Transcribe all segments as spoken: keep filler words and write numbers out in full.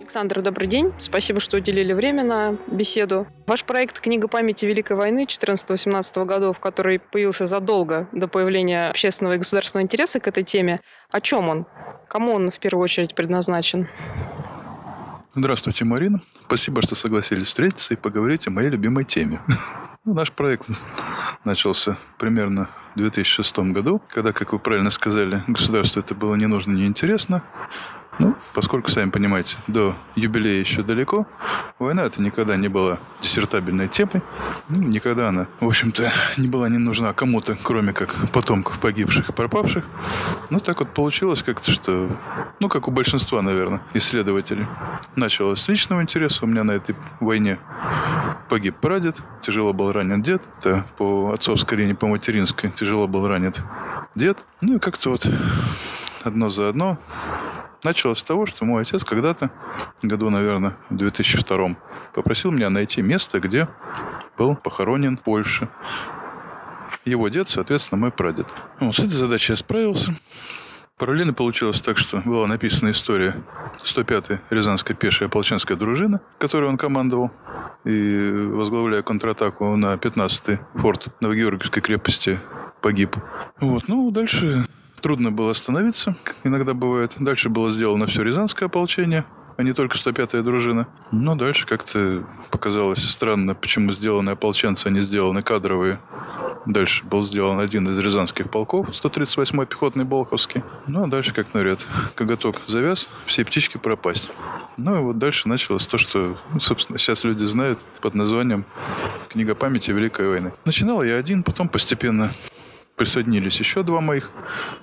Александр, добрый день. Спасибо, что уделили время на беседу. Ваш проект «Книга памяти Великой войны» четырнадцатого-семнадцатого годов, который появился задолго до появления общественного и государственного интереса к этой теме, о чем он? Кому он в первую очередь предназначен? Здравствуйте, Марина. Спасибо, что согласились встретиться и поговорить о моей любимой теме. Наш проект начался примерно в две тысячи шестом году, когда, как вы правильно сказали, государству это было не нужно, не интересно. Ну, поскольку, сами понимаете, до юбилея еще далеко, война это никогда не была диссертабельной темой, никогда она, в общем-то, не была не нужна кому-то, кроме как потомков погибших и пропавших. Ну, так вот получилось как-то, что, ну, как у большинства, наверное, исследователей. Началось с личного интереса, у меня на этой войне погиб прадед, тяжело был ранен дед, это по отцовской линии, по материнской, тяжело был ранен дед, ну, и как-то вот одно за одно. Началось с того, что мой отец когда-то, году, наверное, в две тысячи втором, попросил меня найти место, где был похоронен в Польше его дед, соответственно, мой прадед. Вот, с этой задачей я справился. Параллельно получилось так, что была написана история сто пятой Рязанской пешей ополченской дружины, которой он командовал, и, возглавляя контратаку на пятнадцатый форт Новогеоргиевской крепости, погиб. Вот, ну, дальше... Трудно было остановиться, иногда бывает. Дальше было сделано все Рязанское ополчение, а не только сто пятая дружина. Но дальше как-то показалось странно, почему сделаны ополченцы, а не сделаны кадровые. Дальше был сделан один из рязанских полков, сто тридцать восьмой пехотный Болховский. Ну, а дальше как наряд. Коготок завяз, все птички пропасть. Ну, и вот дальше началось то, что, ну, собственно, сейчас люди знают под названием «Книга памяти Великой войны». Начинал я один, потом постепенно... Присоединились еще два моих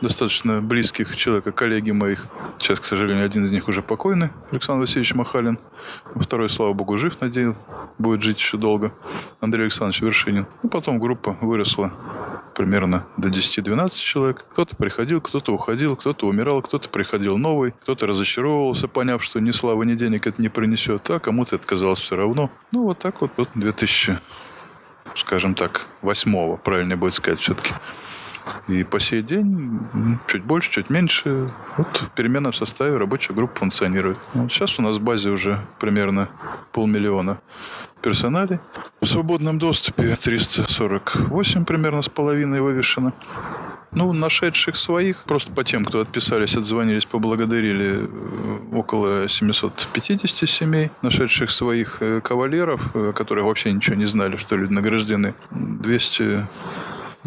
достаточно близких человека, коллеги моих. Сейчас, к сожалению, один из них уже покойный, Александр Васильевич Махалин. Второй, слава богу, жив, надеюсь, будет жить еще долго, Андрей Александрович Вершинин. Ну, потом группа выросла примерно до десяти-двенадцати человек. Кто-то приходил, кто-то уходил, кто-то умирал, кто-то приходил новый, кто-то разочаровывался, поняв, что ни славы, ни денег это не принесет, а кому-то это казалось все равно. Ну, вот так вот, вот две тысячи. Скажем так, восьмого, правильнее будет сказать все-таки. И по сей день чуть больше, чуть меньше. Вот в переменном составе рабочая группа функционирует. Вот сейчас у нас в базе уже примерно полмиллиона персоналей. В свободном доступе триста сорок восемь примерно с половиной вывешено. Ну, нашедших своих, просто по тем, кто отписались, отзвонились, поблагодарили, около семисот пятидесяти семей. Нашедших своих кавалеров, которые вообще ничего не знали, что люди награждены, двести...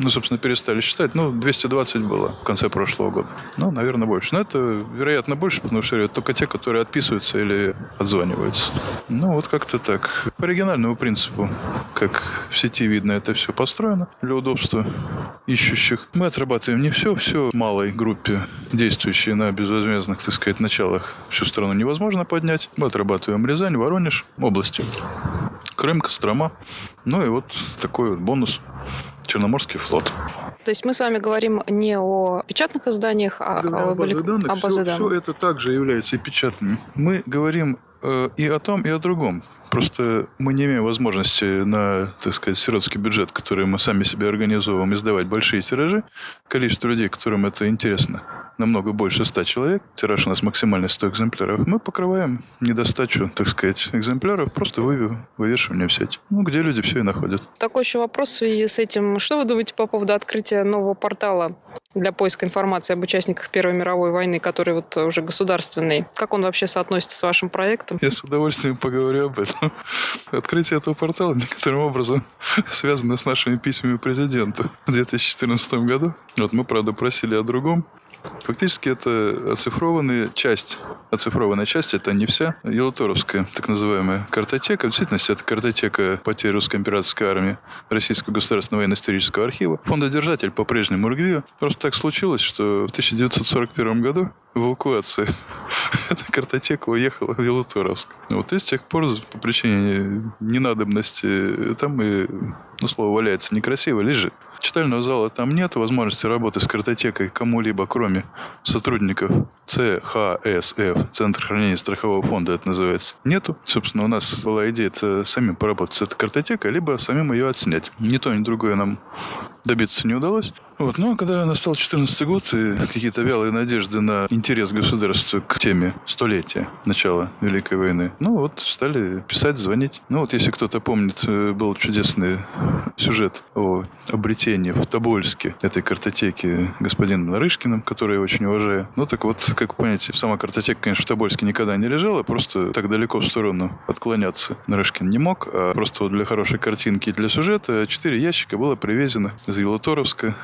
Ну, собственно, перестали считать. Ну, двести двадцать было в конце прошлого года. Ну, наверное, больше. Но это, вероятно, больше, потому что это только те, которые отписываются или отзваниваются. Ну, вот как-то так. По оригинальному принципу, как в сети видно, это все построено для удобства ищущих. Мы отрабатываем не все, все в малой группе, действующей на безвозмездных, так сказать, началах. Всю страну невозможно поднять. Мы отрабатываем Рязань, Воронеж, области. Крым, Кострома. Ну, и вот такой вот бонус. Черноморский флот. То есть мы с вами говорим не о печатных изданиях, а да, о базе данных. О базе все, данных. Все это также является и печатными. Мы говорим э, и о том, и о другом. Просто мы не имеем возможности на, так сказать, сиротский бюджет, который мы сами себе организовываем, издавать большие тиражи. Количество людей, которым это интересно, намного больше ста человек. Тираж у нас максимальный сто экземпляров. Мы покрываем недостачу, так сказать, экземпляров, просто вывешиванием в сеть. Ну, где люди все и находят. Такой еще вопрос в связи с этим. Что вы думаете по поводу открытия нового портала для поиска информации об участниках Первой мировой войны, который вот уже государственный? Как он вообще соотносится с вашим проектом? Я с удовольствием поговорю об этом. Открытие этого портала некоторым образом связано с нашими письмами президенту в две тысячи четырнадцатом году. Вот мы, правда, просили о другом. Фактически это оцифрованная часть. Оцифрованная часть, это не вся. Ялуторовская, так называемая картотека. В действительности, это картотека потерь русской императорской армии Российского государственного военно-исторического архива. Фондодержатель по-прежнему эр гэ ви и о. Просто так случилось, что в тысяча девятьсот сорок первом году в эвакуации эта картотека уехала в Ялуторовск. Вот и с тех пор по причине ненадобности там и ну, слово «валяется» некрасиво, лежит. Читального зала там нет, возможности работы с картотекой кому-либо, кроме сотрудников Ц Х С Ф, Центр хранения страхового фонда это называется, нету. Собственно, у нас была идея это самим поработать с этой картотекой, либо самим ее отснять. Ни то, ни другое нам добиться не удалось. Вот. Но когда настал четырнадцатый год, и какие-то вялые надежды на интерес государства к теме столетия начала Великой войны, ну вот стали писать, звонить. Ну вот, если кто-то помнит, был чудесный сюжет о обретении в Тобольске этой картотеки господином Нарышкиным, который я очень уважаю. Ну так вот, как вы понимаете, сама картотека, конечно, в Тобольске никогда не лежала, просто так далеко в сторону отклоняться Нарышкин не мог, а просто вот для хорошей картинки и для сюжета четыре ящика было привезено из Ялуторовска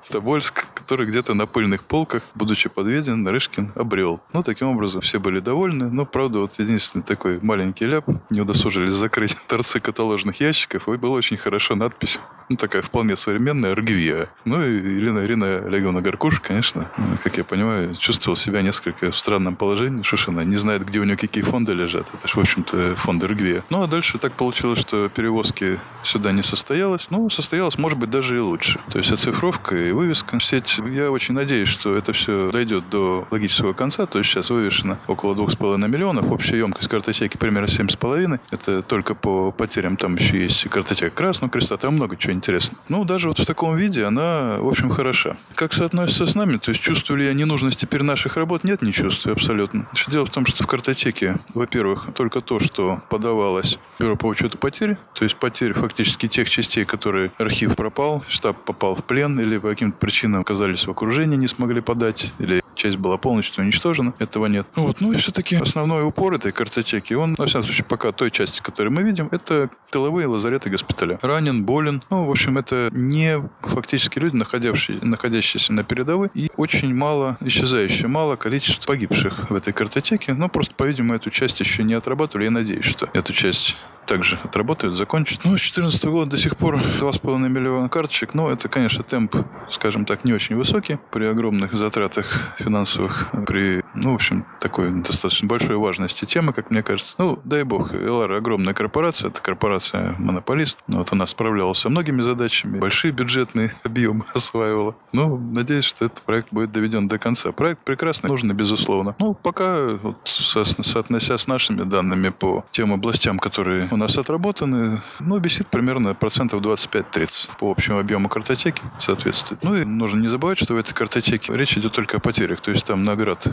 в Тобольск, который где-то на пыльных полках, будучи подведен, Нарышкин обрел. Ну, таким образом, все были довольны. Но, правда, вот единственный такой маленький ляп. Не удосужились закрыть торцы каталожных ящиков. И была очень хорошая надпись. Ну, такая вполне современная, эр гэ ви а. Ну, и Ирина, Ирина Олеговна Горкуш, конечно, как я понимаю, чувствовала себя несколько в странном положении. Шушина не знает, где у нее какие фонды лежат. Это же, в общем-то, фонды эр гэ ви а. Ну, а дальше так получилось, что перевозки сюда не состоялось. Ну, состоялось, может быть, даже и лучше. То есть, оцифровка и вывеска в сеть. Я очень надеюсь, что это все дойдет до логического конца. То есть сейчас вывешено около двух с половиной миллионов. Общая емкость картотеки примерно семь с половиной. Это только по потерям. Там еще есть картотека Красного Креста. Там много чего интересного. Ну, даже вот в таком виде она, в общем, хороша. Как соотносится с нами? То есть чувствую ли я ненужность теперь наших работ? Нет, не чувствую абсолютно. Дело в том, что в картотеке, во-первых, только то, что подавалось Бюро по учету потерь. То есть потерь фактически тех частей, которые архив пропал, штаб попал в плен или по каким-то причинам оказались в окружении, не смогли подать, или часть была полностью уничтожена, этого нет. Вот. Ну и все-таки основной упор этой картотеки, он, во всяком случае, пока той части, которую мы видим, это тыловые лазареты госпиталя. Ранен, болен. Ну, в общем, это не фактически люди, находящие, находящиеся на передовой, и очень мало, исчезающее мало количество погибших в этой картотеке. Но просто, по-видимому, эту часть еще не отрабатывали. Я надеюсь, что эту часть также отработают, закончат. Ну, с четырнадцатого года до сих пор два с половиной миллиона карточек. Но это, конечно, темп, скажем так, не очень высокий при огромных затратах финансовых, при, ну, в общем, такой достаточно большой важности темы, как мне кажется. Ну, дай бог, Элара огромная корпорация, это корпорация-монополист. Вот она справлялась со многими задачами, большие бюджетные объемы осваивала. Ну, надеюсь, что этот проект будет доведен до конца. Проект прекрасный, нужен, безусловно. Ну, пока, вот, со, соотнося с нашими данными по тем областям, которые у нас отработаны, ну, висит примерно процентов двадцать пять - тридцать по общему объему картотеки, соответствует. Ну, и нужно не забывать, что в этой картотеке речь идет только о потерях. То есть там наград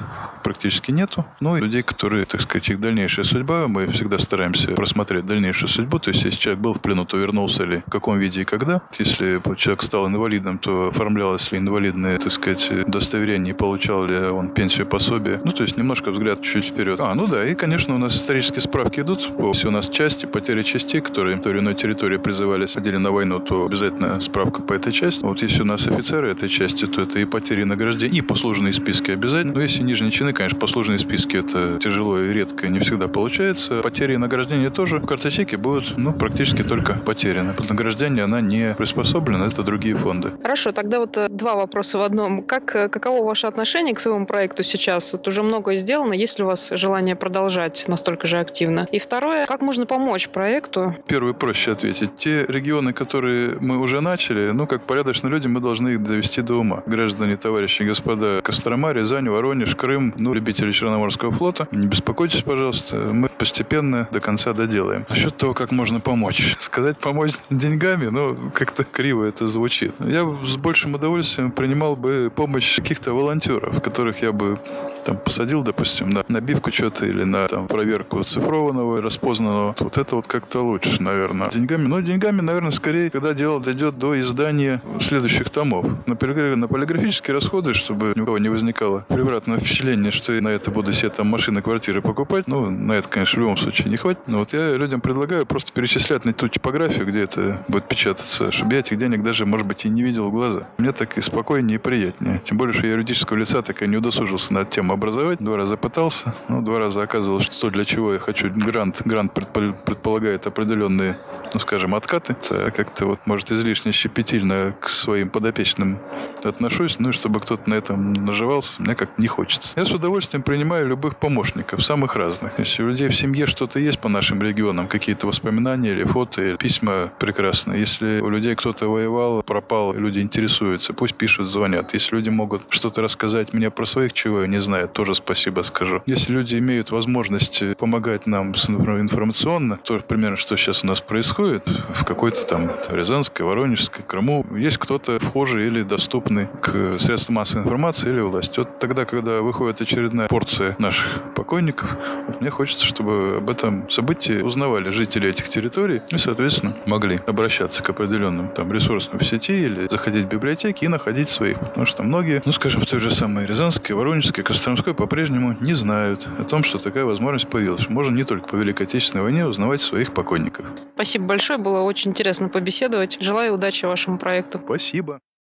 практически нету. Ну и людей, которые, так сказать, их дальнейшая судьба, мы всегда стараемся просмотреть дальнейшую судьбу. То есть если человек был в плену, то вернулся ли, в каком виде и когда. Если человек стал инвалидом, то оформлялось ли инвалидное, так сказать, удостоверение, получал ли он пенсию, пособие. Ну то есть немножко взгляд чуть вперед. А, ну да, и конечно у нас исторические справки идут. Если у нас части, потери частей, которые в той или иной территории призывались, ходили на войну, то обязательно справка по этой части. Вот если у нас офицеры этой части, то это и потери, и награждения, и послужные списки обязательно. Но если нижние чины, конечно, послужные списки это тяжело и редко, не всегда получается. Потери и награждения тоже в картотеке будут, ну, практически только потеряны. Под награждение она не приспособлена, это другие фонды. Хорошо, тогда вот два вопроса в одном. Как, каково ваше отношение к своему проекту сейчас? Вот уже многое сделано, есть ли у вас желание продолжать настолько же активно? И второе, как можно помочь проекту? Первый проще ответить. Те регионы, которые мы уже начали, ну, как порядочные люди, мы должны их довести до ума. Граждане, товарищи, господа, Кострома, Рязань, Воронеж, Крым, ну, любители Черноморского флота, не беспокойтесь, пожалуйста, мы постепенно до конца доделаем. Насчет того, как можно помочь. Сказать помочь деньгами, ну, как-то криво это звучит. Я с большим удовольствием принимал бы помощь каких-то волонтеров, которых я бы там посадил, допустим, на набивку чего-то или на там, проверку цифрованного, распознанного. Вот это вот как-то лучше, наверное, деньгами. Но деньгами, наверное, скорее, когда дело дойдет до издания следующих томов. На полиграфические расходы, чтобы ни у кого не возникало превратное впечатление, что я на это буду себе там машины, квартиры покупать. Ну, на это, конечно, в любом случае не хватит. Но вот я людям предлагаю просто перечислять на ту типографию, где это будет печататься, чтобы я этих денег даже, может быть, и не видел в глаза. Мне так и спокойнее, и приятнее. Тем более, что я юридического лица так и не удосужился на эту тему образовать. Два раза пытался. Ну, два раза оказывалось, что для чего я хочу грант, грант предпо- предполагает определенные, ну скажем, откаты. Я как-то вот, может, излишне щепетильно к своим подопечным отношусь, ну и чтобы кто-то на этом наживался, мне как-то не хочется. Я с удовольствием принимаю любых помощников, самых разных. Если у людей в семье что-то есть по нашим регионам, какие-то воспоминания или фото, или письма прекрасные. Если у людей кто-то воевал, пропал, люди интересуются, пусть пишут, звонят. Если люди могут что-то рассказать мне про своих, чего я не знаю, тоже спасибо скажу. Если люди имеют возможность помогать нам информационно, то примерно, что сейчас у нас происходит в какой-то там Рязанской, Воронежской, Крыму, есть кто-то вхожий или доступный к средствам массовой информации или власти. Вот тогда, когда выходит очередная порция наших покойников, вот мне хочется, чтобы об этом событии узнавали жители этих территорий и, соответственно, могли обращаться к определенным там ресурсам в сети или заходить в библиотеки и находить своих. Потому что многие, ну, скажем, в той же самой Рязанской, Воронежской, Костромской по-прежнему не знают о том, что такая возможность появилась. Можно не только по Великой Отечественной войне узнавать своих покойников. Спасибо большое, было очень интересно побеседовать. Желаю удачи вашему проекту. Спасибо.